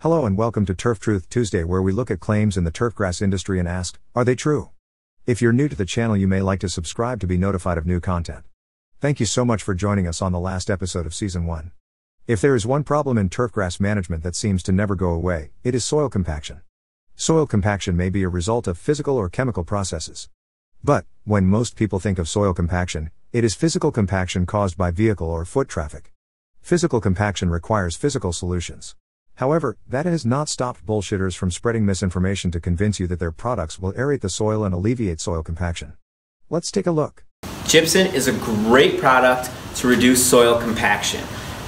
Hello and welcome to Turf Truth Tuesday, where we look at claims in the turfgrass industry and ask, are they true? If you're new to the channel, you may like to subscribe to be notified of new content. Thank you so much for joining us on the last episode of Season 1. If there is one problem in turfgrass management that seems to never go away, it is soil compaction. Soil compaction may be a result of physical or chemical processes. But, when most people think of soil compaction, it is physical compaction caused by vehicle or foot traffic. Physical compaction requires physical solutions. However, that has not stopped bullshitters from spreading misinformation to convince you that their products will aerate the soil and alleviate soil compaction. Let's take a look. Gypsum is a great product to reduce soil compaction.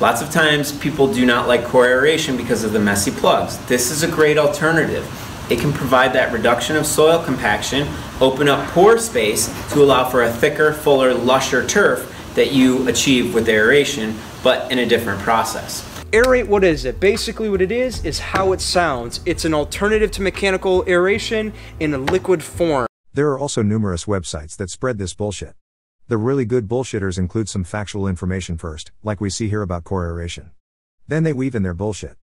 Lots of times people do not like core aeration because of the messy plugs. This is a great alternative. It can provide that reduction of soil compaction, open up pore space to allow for a thicker, fuller, lusher turf that you achieve with aeration, but in a different process. Aer-8, what is it? Basically what it is how it sounds. It's an alternative to mechanical aeration in a liquid form. There are also numerous websites that spread this bullshit. The really good bullshitters include some factual information first, like we see here about core aeration. Then they weave in their bullshit.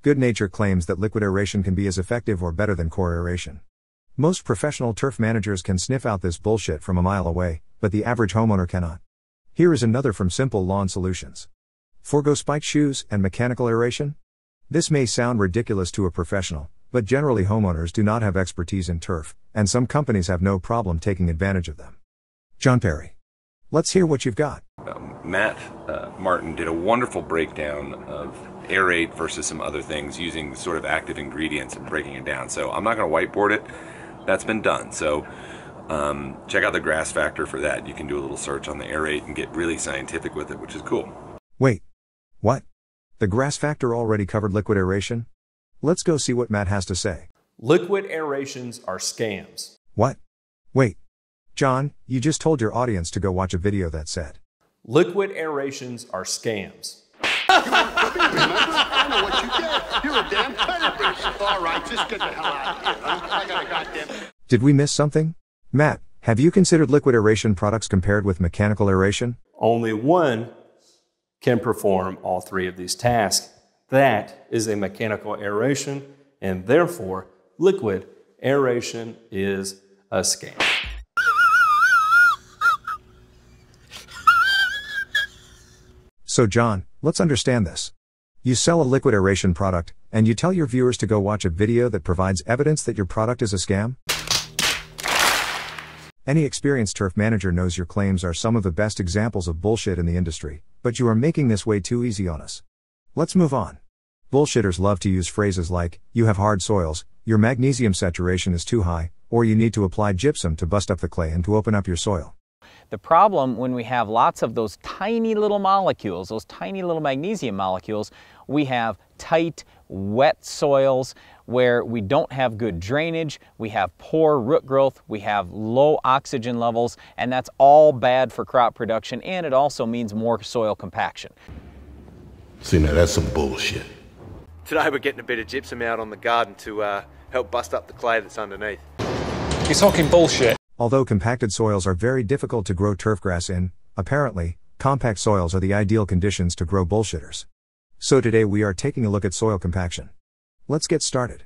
Good Nature claims that liquid aeration can be as effective or better than core aeration. Most professional turf managers can sniff out this bullshit from a mile away, but the average homeowner cannot. Here is another from Simple Lawn Solutions. Forgo spiked shoes and mechanical aeration? This may sound ridiculous to a professional, but generally homeowners do not have expertise in turf, and some companies have no problem taking advantage of them. John Perry. Let's hear what you've got. Matt Martin did a wonderful breakdown of Aer-8 versus some other things using sort of active ingredients and breaking it down, so I'm not going to whiteboard it. That's been done, so check out The Grass Factor for that. You can do a little search on the Aer-8 and get really scientific with it, which is cool. Wait. What? The Grass Factor already covered liquid aeration? Let's go see what Matt has to say. Liquid aerations are scams. What? Wait. John, you just told your audience to go watch a video that said, liquid aerations are scams. I know what you did. You're a damn terrorist. All right, just get the hell out of here. I got a goddamn... Did we miss something? Matt, have you considered liquid aeration products compared with mechanical aeration? Only one can perform all three of these tasks. That is a mechanical aeration, and therefore liquid aeration is a scam. So John, let's understand this. You sell a liquid aeration product, and you tell your viewers to go watch a video that provides evidence that your product is a scam? Any experienced turf manager knows your claims are some of the best examples of bullshit in the industry, but you are making this way too easy on us. Let's move on. Bullshitters love to use phrases like, you have hard soils, your magnesium saturation is too high, or you need to apply gypsum to bust up the clay and to open up your soil. The problem when we have lots of those tiny little molecules, those tiny little magnesium molecules, we have tight, wet soils where we don't have good drainage, we have poor root growth, we have low oxygen levels, and that's all bad for crop production, and it also means more soil compaction. See, now that's some bullshit. Today we're getting a bit of gypsum out on the garden to help bust up the clay that's underneath. You're talking bullshit. Although compacted soils are very difficult to grow turfgrass in, apparently, compact soils are the ideal conditions to grow bullshitters. So today we are taking a look at soil compaction. Let's get started.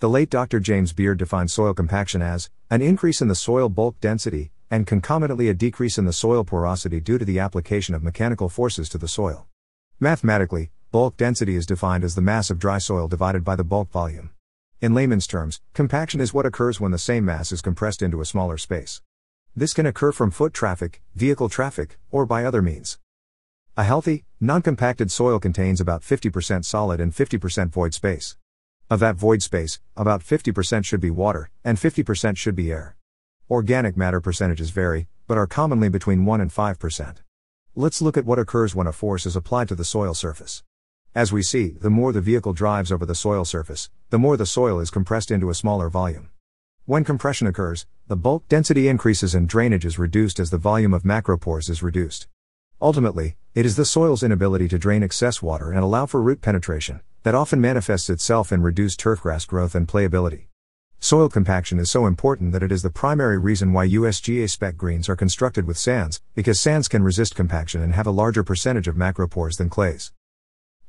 The late Dr. James Beard defined soil compaction as an increase in the soil bulk density and concomitantly a decrease in the soil porosity due to the application of mechanical forces to the soil. Mathematically, bulk density is defined as the mass of dry soil divided by the bulk volume. In layman's terms, compaction is what occurs when the same mass is compressed into a smaller space. This can occur from foot traffic, vehicle traffic, or by other means. A healthy, non-compacted soil contains about 50% solid and 50% void space. Of that void space, about 50% should be water, and 50% should be air. Organic matter percentages vary, but are commonly between 1 and 5%. Let's look at what occurs when a force is applied to the soil surface. As we see, the more the vehicle drives over the soil surface, the more the soil is compressed into a smaller volume. When compression occurs, the bulk density increases and drainage is reduced as the volume of macropores is reduced. Ultimately, it is the soil's inability to drain excess water and allow for root penetration that often manifests itself in reduced turfgrass growth and playability. Soil compaction is so important that it is the primary reason why USGA spec greens are constructed with sands, because sands can resist compaction and have a larger percentage of macropores than clays.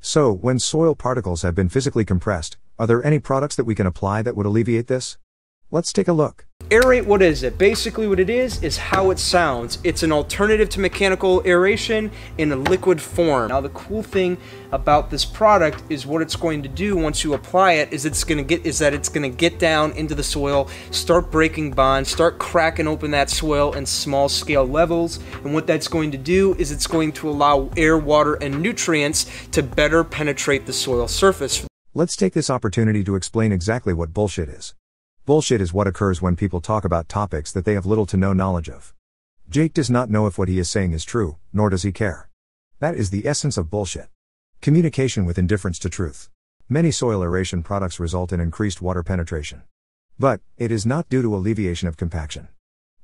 So, when soil particles have been physically compressed, are there any products that we can apply that would alleviate this? Let's take a look. Aerate, what is it? Basically what it is how it sounds. It's an alternative to mechanical aeration in a liquid form. Now the cool thing about this product is what it's going to do once you apply it is it's going to get down into the soil, start breaking bonds, start cracking open that soil in small scale levels. And what that's going to do is it's going to allow air, water, and nutrients to better penetrate the soil surface. Let's take this opportunity to explain exactly what bullshit is. Bullshit is what occurs when people talk about topics that they have little to no knowledge of. Jake does not know if what he is saying is true, nor does he care. That is the essence of bullshit. Communication with indifference to truth. Many soil aeration products result in increased water penetration. But it is not due to alleviation of compaction.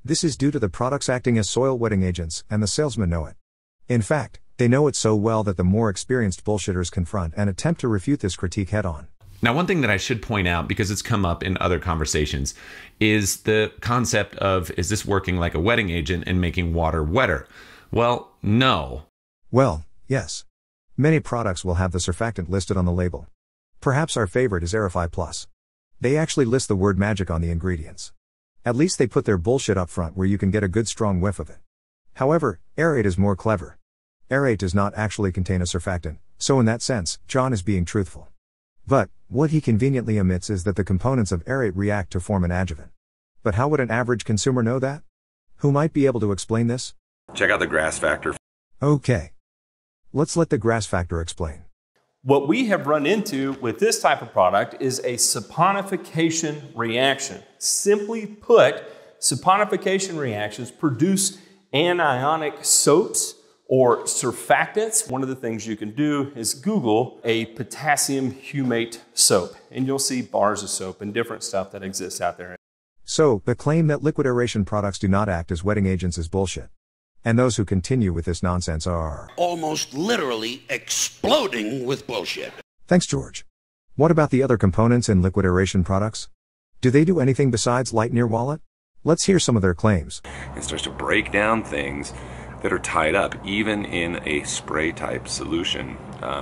This is due to the products acting as soil wetting agents, and the salesmen know it. In fact, they know it so well that the more experienced bullshitters confront and attempt to refute this critique head-on. Now, one thing that I should point out, because it's come up in other conversations, is the concept of, is this working like a wetting agent and making water wetter? Well, no. Well, yes. Many products will have the surfactant listed on the label. Perhaps our favorite is Aerify Plus. They actually list the word magic on the ingredients. At least they put their bullshit up front where you can get a good strong whiff of it. However, Air-8 is more clever. Air-8 does not actually contain a surfactant, so in that sense, John is being truthful. But what he conveniently omits is that the components of Air-8 react to form an adjuvant. But how would an average consumer know that? Who might be able to explain this? Check out The Grass Factor. Okay. Let's let The Grass Factor explain. What we have run into with this type of product is a saponification reaction. Simply put, saponification reactions produce anionic soaps or surfactants. One of the things you can do is Google a potassium humate soap, and you'll see bars of soap and different stuff that exists out there. So, the claim that liquid aeration products do not act as wetting agents is bullshit. And those who continue with this nonsense are almost literally exploding with bullshit. Thanks, George. What about the other components in liquid aeration products? Do they do anything besides lighten your wallet? Let's hear some of their claims. It starts to break down things that are tied up, even in a spray type solution,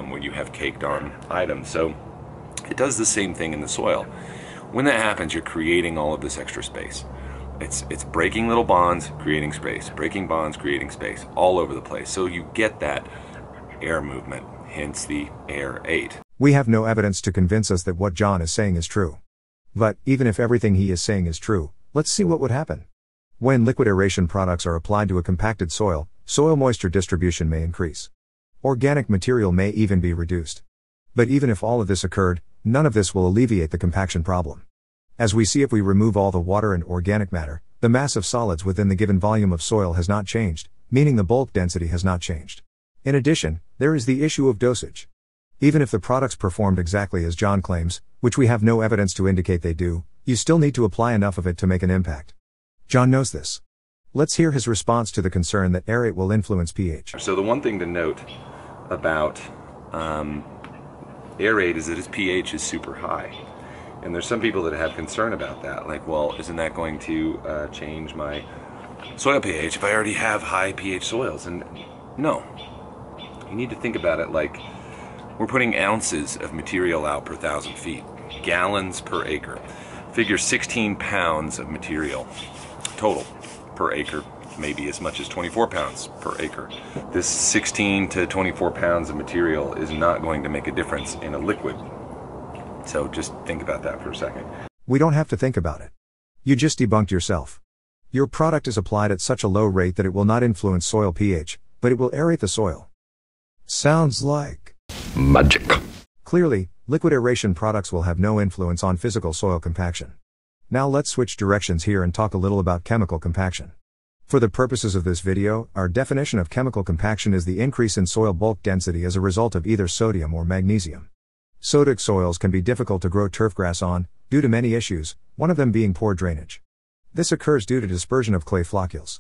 when you have caked on items. So it does the same thing in the soil. When that happens, you're creating all of this extra space. It's breaking little bonds, creating space, breaking bonds, creating space, all over the place. So you get that air movement, hence the Air-8. We have no evidence to convince us that what John is saying is true. But even if everything he is saying is true, let's see what would happen. When liquid aeration products are applied to a compacted soil, soil moisture distribution may increase. Organic material may even be reduced. But even if all of this occurred, none of this will alleviate the compaction problem. As we see, if we remove all the water and organic matter, the mass of solids within the given volume of soil has not changed, meaning the bulk density has not changed. In addition, there is the issue of dosage. Even if the products performed exactly as John claims, which we have no evidence to indicate they do, you still need to apply enough of it to make an impact. John knows this. Let's hear his response to the concern that Air-8 will influence pH. So the one thing to note about Air-8 is that its pH is super high. And there's some people that have concern about that. Like, well, isn't that going to change my soil pH if I already have high pH soils? And no. You need to think about it like we're putting ounces of material out per 1,000 feet, gallons per acre. Figure 16 pounds of material total per acre, maybe as much as 24 pounds per acre. This 16 to 24 pounds of material is not going to make a difference in a liquid. So just think about that for a second. We don't have to think about it. You just debunked yourself. Your product is applied at such a low rate that it will not influence soil pH, but it will aerate the soil. Sounds like magic. Clearly, liquid aeration products will have no influence on physical soil compaction. Now let's switch directions here and talk a little about chemical compaction. For the purposes of this video, our definition of chemical compaction is the increase in soil bulk density as a result of either sodium or magnesium. Sodic soils can be difficult to grow turfgrass on, due to many issues, one of them being poor drainage. This occurs due to dispersion of clay floccules.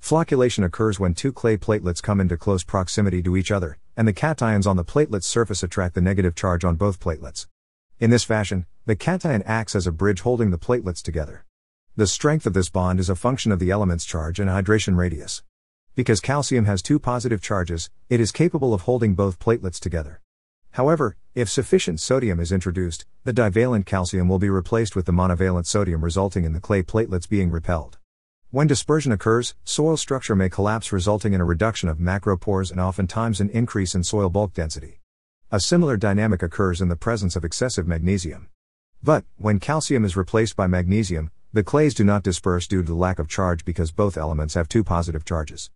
Flocculation occurs when two clay platelets come into close proximity to each other, and the cations on the platelet's surface attract the negative charge on both platelets. In this fashion, the cation acts as a bridge holding the platelets together. The strength of this bond is a function of the element's charge and hydration radius. Because calcium has two positive charges, it is capable of holding both platelets together. However, if sufficient sodium is introduced, the divalent calcium will be replaced with the monovalent sodium, resulting in the clay platelets being repelled. When dispersion occurs, soil structure may collapse, resulting in a reduction of macropores and oftentimes an increase in soil bulk density. A similar dynamic occurs in the presence of excessive magnesium. But, when calcium is replaced by magnesium, the clays do not disperse due to the lack of charge because both elements have two positive charges.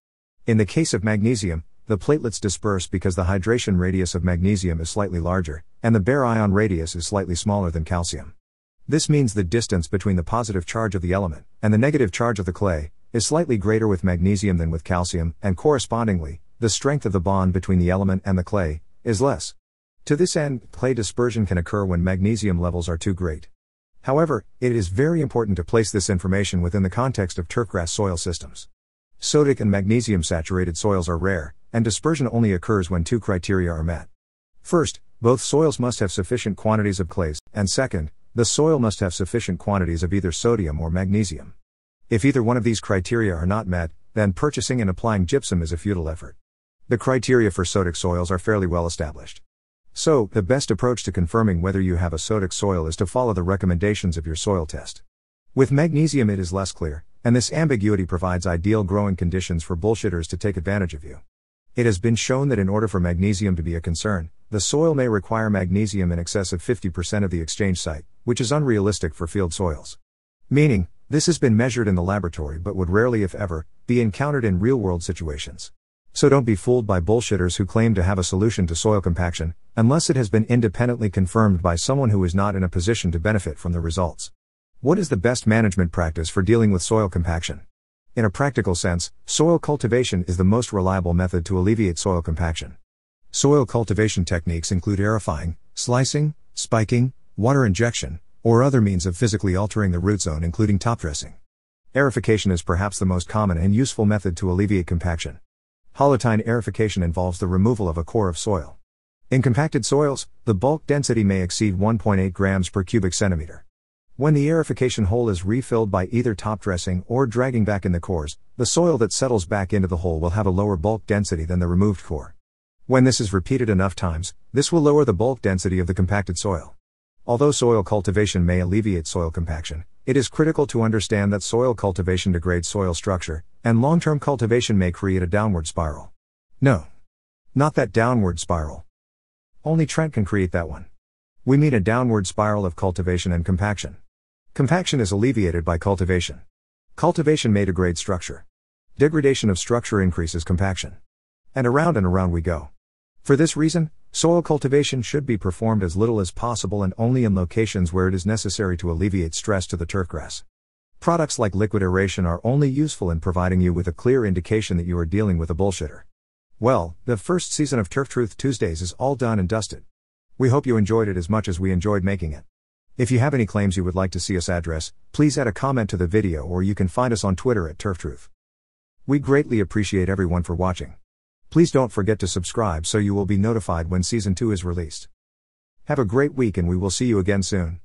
In the case of magnesium, the platelets disperse because the hydration radius of magnesium is slightly larger, and the bare ion radius is slightly smaller than calcium. This means the distance between the positive charge of the element and the negative charge of the clay is slightly greater with magnesium than with calcium, and correspondingly, the strength of the bond between the element and the clay is less. To this end, clay dispersion can occur when magnesium levels are too great. However, it is very important to place this information within the context of turfgrass soil systems. Sodic and magnesium-saturated soils are rare, and dispersion only occurs when two criteria are met. First, both soils must have sufficient quantities of clays, and second, the soil must have sufficient quantities of either sodium or magnesium. If either one of these criteria are not met, then purchasing and applying gypsum is a futile effort. The criteria for sodic soils are fairly well established. So, the best approach to confirming whether you have a sodic soil is to follow the recommendations of your soil test. With magnesium it is less clear, and this ambiguity provides ideal growing conditions for bullshitters to take advantage of you. It has been shown that in order for magnesium to be a concern, the soil may require magnesium in excess of 50% of the exchange site, which is unrealistic for field soils. Meaning, this has been measured in the laboratory but would rarely, if ever, be encountered in real-world situations. So don't be fooled by bullshitters who claim to have a solution to soil compaction, unless it has been independently confirmed by someone who is not in a position to benefit from the results. What is the best management practice for dealing with soil compaction? In a practical sense, soil cultivation is the most reliable method to alleviate soil compaction. Soil cultivation techniques include aerifying, slicing, spiking, water injection, or other means of physically altering the root zone, including topdressing. Aerification is perhaps the most common and useful method to alleviate compaction. Holotine aerification involves the removal of a core of soil. In compacted soils, the bulk density may exceed 1.8 grams per cubic centimeter. When the aerification hole is refilled by either topdressing or dragging back in the cores, the soil that settles back into the hole will have a lower bulk density than the removed core. When this is repeated enough times, this will lower the bulk density of the compacted soil. Although soil cultivation may alleviate soil compaction, it is critical to understand that soil cultivation degrades soil structure, and long-term cultivation may create a downward spiral. No. Not that downward spiral. Only Trent can create that one. We mean a downward spiral of cultivation and compaction. Compaction is alleviated by cultivation. Cultivation may degrade structure. Degradation of structure increases compaction. And around we go. For this reason, soil cultivation should be performed as little as possible and only in locations where it is necessary to alleviate stress to the turfgrass. Products like Liquid Aeration are only useful in providing you with a clear indication that you are dealing with a bullshitter. Well, the first season of Turf Truth Tuesdays is all done and dusted. We hope you enjoyed it as much as we enjoyed making it. If you have any claims you would like to see us address, please add a comment to the video, or you can find us on Twitter at Turf Truth. We greatly appreciate everyone for watching. Please don't forget to subscribe so you will be notified when Season 2 is released. Have a great week, and we will see you again soon.